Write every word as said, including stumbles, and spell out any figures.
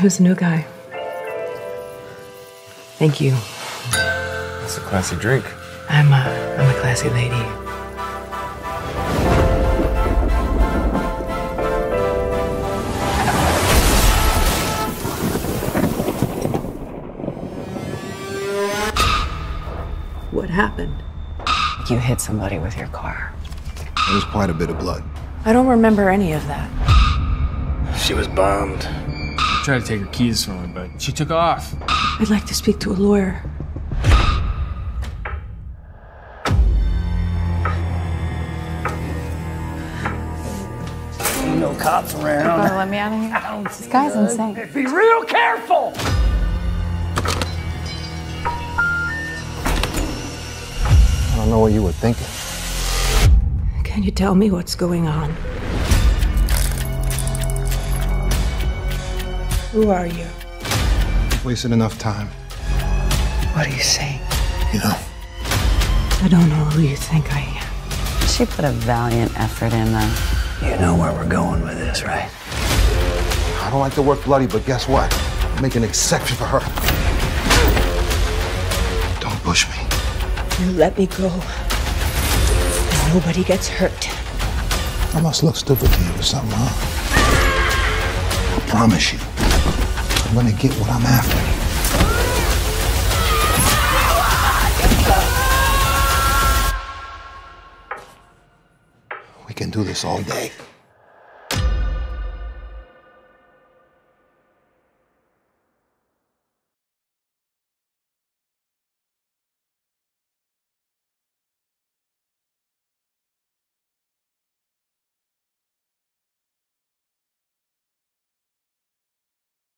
Who's the new guy? Thank you. That's a classy drink. I'm a, I'm a classy lady. What happened? You hit somebody with your car. There was quite a bit of blood. I don't remember any of that. She was bombed. I tried to take her keys from her, but she took off. I'd like to speak to a lawyer. Ain't no cops around. You gonna let me out of here? I don't this guy's good. Insane. Be real careful! I don't know what you were thinking. Can you tell me what's going on? Who are you? Wasted enough time. What are you saying? You know. I don't know who you think I am. She put a valiant effort in, though. You know where we're going with this, right? I don't like to work bloody, but guess what? I'll make an exception for her. Don't push me. You let me go. Nobody gets hurt. I must look stupid to you or something, huh? I promise you. I'm gonna get what I'm after. We can do this all day.